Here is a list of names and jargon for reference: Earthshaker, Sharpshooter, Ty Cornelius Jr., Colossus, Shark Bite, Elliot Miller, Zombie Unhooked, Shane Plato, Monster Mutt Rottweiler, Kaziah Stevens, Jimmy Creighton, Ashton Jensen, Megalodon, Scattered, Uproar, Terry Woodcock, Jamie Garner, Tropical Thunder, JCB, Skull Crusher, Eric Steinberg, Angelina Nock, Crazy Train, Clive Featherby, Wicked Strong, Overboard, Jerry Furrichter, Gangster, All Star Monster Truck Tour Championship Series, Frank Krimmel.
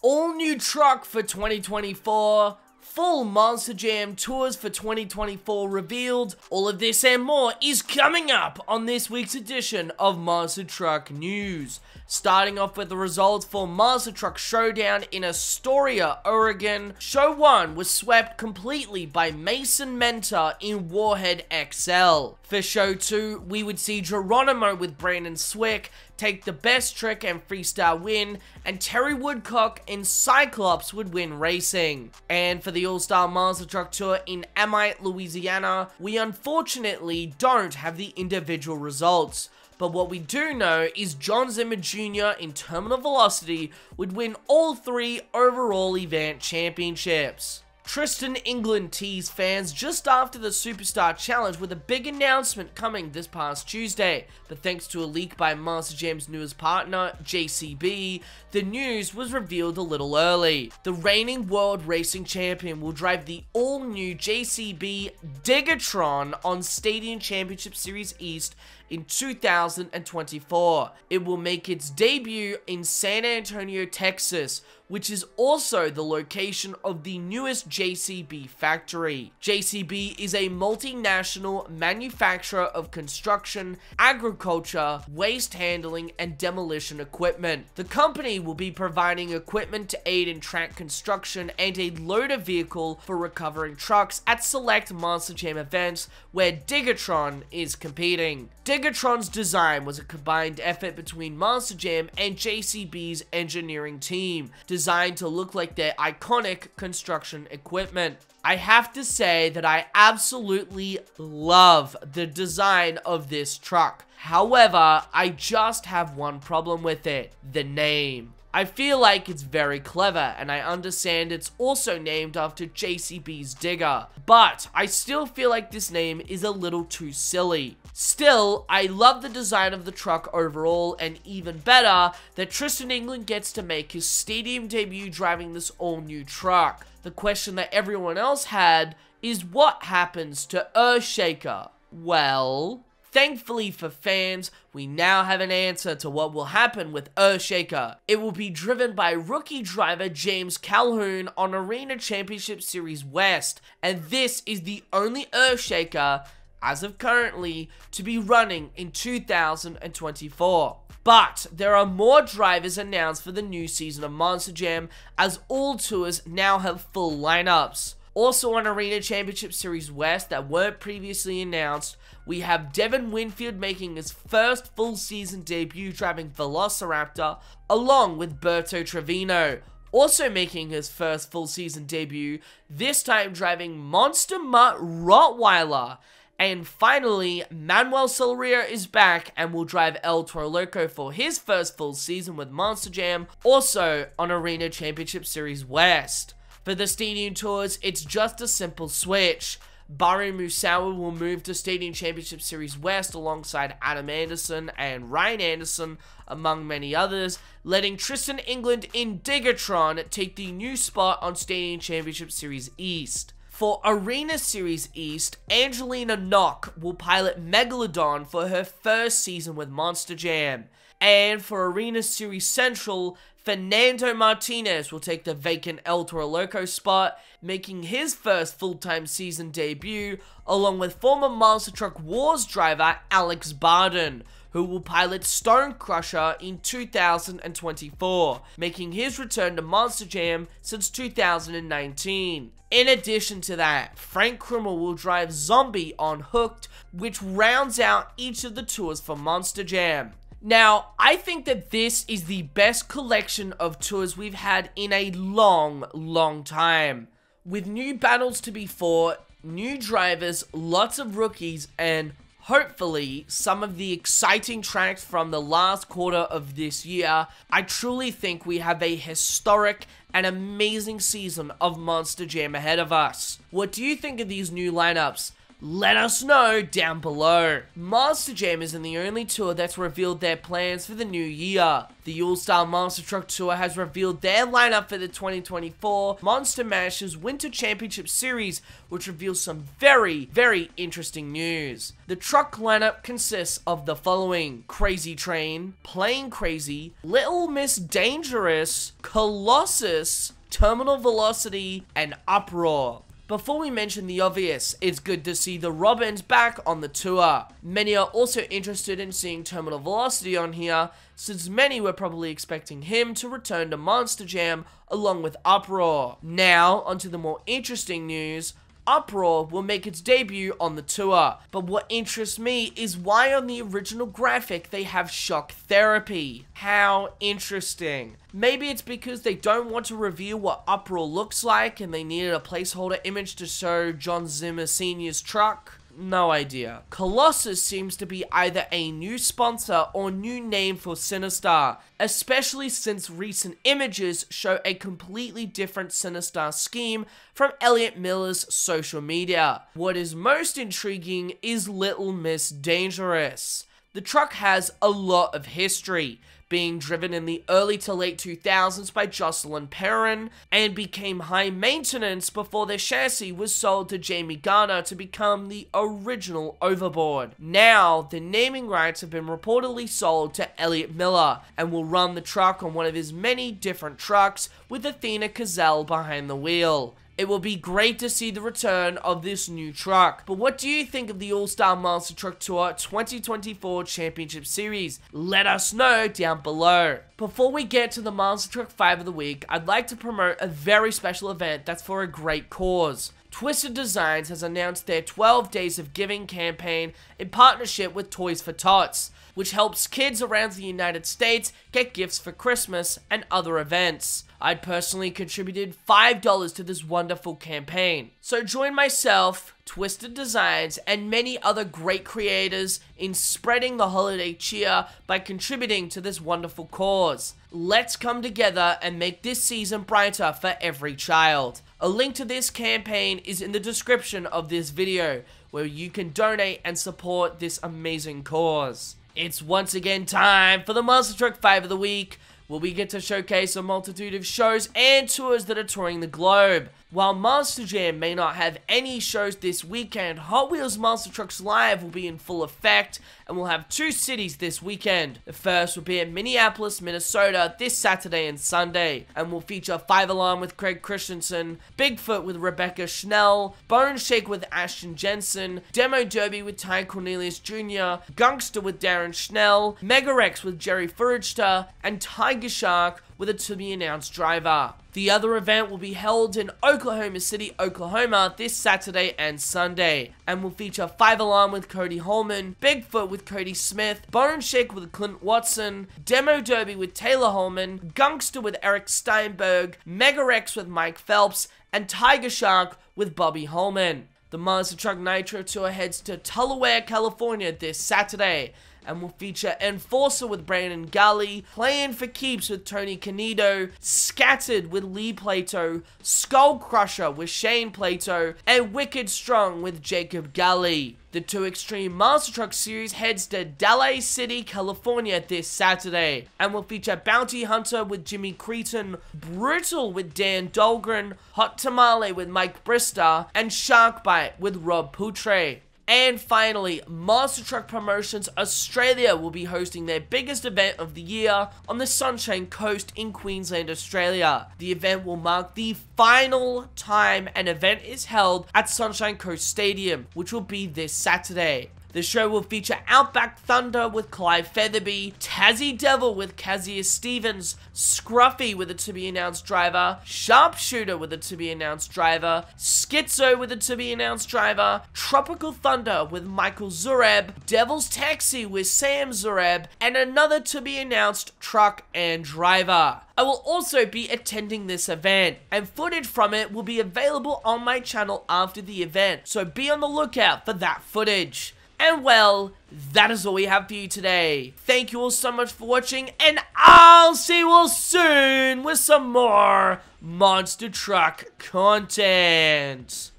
All new truck for 2024, full Monster Jam tours for 2024 revealed. All of this and more is coming up on this week's edition of Monster Truck News. Starting off with the results for Monster Truck Showdown in Astoria, Oregon. Show 1 was swept completely by Mason Mentor in Warhead XL. For Show 2, we would see Geronimo with Brandon Swick take the best trick and freestyle win, and Terry Woodcock and Cyclops would win racing. And for the All-Star Monster Truck Tour in Amite, Louisiana, we unfortunately don't have the individual results. But what we do know is John Zimmer Jr. in Terminal Velocity would win all 3 overall event championships. Tristan England teased fans just after the Superstar Challenge with a big announcement coming this past Tuesday, but thanks to a leak by Monster Jam's newest partner, JCB, the news was revealed a little early. The reigning world racing champion will drive the all-new JCB Diggatron on Stadium Championship Series East in 2024. It will make its debut in San Antonio, Texas, which is also the location of the newest JCB factory. JCB is a multinational manufacturer of construction, agriculture, waste handling, and demolition equipment. The company will be providing equipment to aid in track construction and a loader vehicle for recovering trucks at select Monster Jam events where Diggatron is competing. Diggatron's design was a combined effort between Monster Jam and JCB's engineering team, designed to look like their iconic construction equipment. I have to say that I absolutely love the design of this truck. However, I just have one problem with it: the name. I feel like it's very clever, and I understand it's also named after JCB's digger, but I still feel like this name is a little too silly. Still, I love the design of the truck overall, and even better that Tristan England gets to make his stadium debut driving this all-new truck. The question that everyone else had is, what happens to Earthshaker? Well, thankfully for fans, we now have an answer to what will happen with Earthshaker. It will be driven by rookie driver James Calhoun on Arena Championship Series West, and this is the only Earthshaker, as of currently, to be running in 2024. But there are more drivers announced for the new season of Monster Jam, as all tours now have full lineups. Also on Arena Championship Series West that weren't previously announced, we have Devin Winfield making his first full season debut driving Velociraptor, along with Berto Trevino. Also making his first full season debut, this time driving Monster Mutt Rottweiler. And finally, Manuel Solaria is back and will drive El Toro Loco for his first full season with Monster Jam, also on Arena Championship Series West. For the Stadium Tours, it's just a simple switch. Barry Musawa will move to Stadium Championship Series West alongside Adam Anderson and Ryan Anderson, among many others, letting Tristan England in Diggatron take the new spot on Stadium Championship Series East. For Arena Series East, Angelina Nock will pilot Megalodon for her first season with Monster Jam. And for Arena Series Central, Fernando Martinez will take the vacant El Toro Loco spot, making his first full-time season debut, along with former Monster Truck Wars driver Alex Barden, who will pilot Stone Crusher in 2024, making his return to Monster Jam since 2019. In addition to that, Frank Krimmel will drive Zombie Unhooked, which rounds out each of the tours for Monster Jam. Now, I think that this is the best collection of tours we've had in a long, long time. With new battles to be fought, new drivers, lots of rookies, and hopefully some of the exciting tracks from the last quarter of this year, I truly think we have a historic and amazing season of Monster Jam ahead of us. What do you think of these new lineups? Let us know down below. Monster Jam isn't the only tour that's revealed their plans for the new year. The All-Star Monster Truck Tour has revealed their lineup for the 2024 Monster Mash's Winter Championship Series, which reveals some very interesting news. The truck lineup consists of the following: Crazy Train, Plane Crazy, Little Miss Dangerous, Colossus, Terminal Velocity, and Uproar. Before we mention the obvious, it's good to see the Robins back on the tour. Many are also interested in seeing Terminal Velocity on here, since many were probably expecting him to return to Monster Jam along with Uproar. Now, onto the more interesting news. Uproar will make its debut on the tour, but what interests me is why on the original graphic they have Shock Therapy. How interesting. Maybe it's because they don't want to reveal what Uproar looks like and they needed a placeholder image to show John Zimmer Sr.'s truck. No idea. Colossus seems to be either a new sponsor or new name for Sinistar, especially since recent images show a completely different Sinistar scheme from Elliot Miller's social media. What is most intriguing is Little Miss Dangerous. The truck has a lot of history, being driven in the early to late 2000s by Jocelyn Perrin, and became high maintenance before their chassis was sold to Jamie Garner to become the original Overboard. Now, the naming rights have been reportedly sold to Elliot Miller, and will run the truck on one of his many different trucks with Athena Cazell behind the wheel. It will be great to see the return of this new truck. But what do you think of the All-Star Monster Truck Tour 2024 Championship Series? Let us know down below. Before we get to the Monster Truck 5 of the week, I'd like to promote a very special event that's for a great cause. Twisted Designs has announced their 12 Days of Giving campaign in partnership with Toys for Tots, which helps kids around the United States get gifts for Christmas and other events. I personally contributed $5 to this wonderful campaign. So join myself, Twisted Designs, and many other great creators in spreading the holiday cheer by contributing to this wonderful cause. Let's come together and make this season brighter for every child. A link to this campaign is in the description of this video, where you can donate and support this amazing cause. It's once again time for the Monster Truck 5 of the week, where we get to showcase a multitude of shows and tours that are touring the globe. While Monster Jam may not have any shows this weekend, Hot Wheels Monster Trucks Live will be in full effect and will have two cities this weekend. The first will be at Minneapolis, Minnesota this Saturday and Sunday, and will feature Five Alarm with Craig Christensen, Bigfoot with Rebecca Schnell, Bone Shake with Ashton Jensen, Demo Derby with Ty Cornelius Jr., Gangster with Darren Schnell, Mega Rex with Jerry Furrichter, and Tiger Shark with a to-be-announced driver. The other event will be held in Oklahoma City, Oklahoma this Saturday and Sunday, and will feature Five Alarm with Cody Holman, Bigfoot with Cody Smith, Bone Shake with Clint Watson, Demo Derby with Taylor Holman, Gangster with Eric Steinberg, Mega Rex with Mike Phelps, and Tiger Shark with Bobby Holman. The Monster Truck Nitro Tour heads to Tulare, California this Saturday, and will feature Enforcer with Brandon Gully, Playing for Keeps with Tony Canedo, Scattered with Lee Plato, Skull Crusher with Shane Plato, and Wicked Strong with Jacob Gully. The 2 Extreme Monster Truck Series heads to Dallas City, California this Saturday, and will feature Bounty Hunter with Jimmy Creighton, Brutal with Dan Dahlgren, Hot Tamale with Mike Brister, and Shark Bite with Rob Poutre. And finally, Monster Truck Promotions Australia will be hosting their biggest event of the year on the Sunshine Coast in Queensland, Australia. The event will mark the final time an event is held at Sunshine Coast Stadium, which will be this Saturday. The show will feature Outback Thunder with Clive Featherby, Tassie Devil with Kaziah Stevens, Scruffy with a to-be-announced driver, Sharpshooter with a to-be-announced driver, Schizo with a to-be-announced driver, Tropical Thunder with Michael Zureb, Devil's Taxi with Sam Zureb, and another to-be-announced truck and driver. I will also be attending this event, and footage from it will be available on my channel after the event, so be on the lookout for that footage. And well, that is all we have for you today. Thank you all so much for watching, and I'll see you all soon with some more Monster Truck content.